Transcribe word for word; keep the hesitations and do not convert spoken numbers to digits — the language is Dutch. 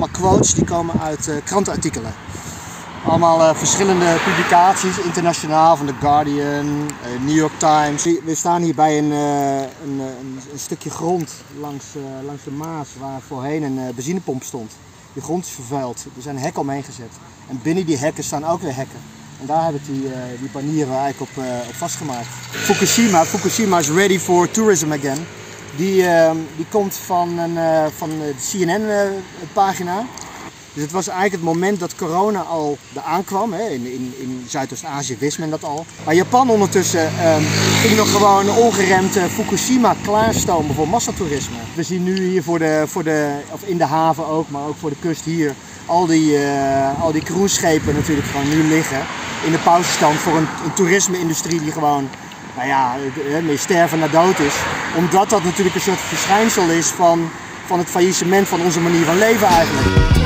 allemaal quotes die komen uit uh, krantenartikelen. Allemaal uh, verschillende publicaties, internationaal, van The Guardian, uh, New York Times. We staan hier bij een, uh, een, een, een stukje grond langs, uh, langs de Maas waar voorheen een uh, benzinepomp stond. Die grond is vervuild, er zijn hekken omheen gezet. En binnen die hekken staan ook weer hekken. En daar hebben we die, uh, die banieren eigenlijk op, uh, op vastgemaakt. Fukushima, Fukushima is ready for tourism again. Die, uh, die komt van, een, uh, van de C N N-pagina. Uh, dus het was eigenlijk het moment dat corona al eraan kwam. Hè. In, in, in Zuidoost-Azië wist men dat al. Maar Japan ondertussen um, ging nog gewoon ongeremd uh, Fukushima klaarstomen voor massatoerisme. We zien nu hier voor de, voor de, of in de haven ook, maar ook voor de kust hier, al die, uh, al die cruiseschepen natuurlijk gewoon nu liggen in de pauzestand voor een, een toerisme-industrie die gewoon, nou ja, meer sterven naar dood is. Omdat dat natuurlijk een soort verschijnsel is van, van het faillissement van onze manier van leven eigenlijk.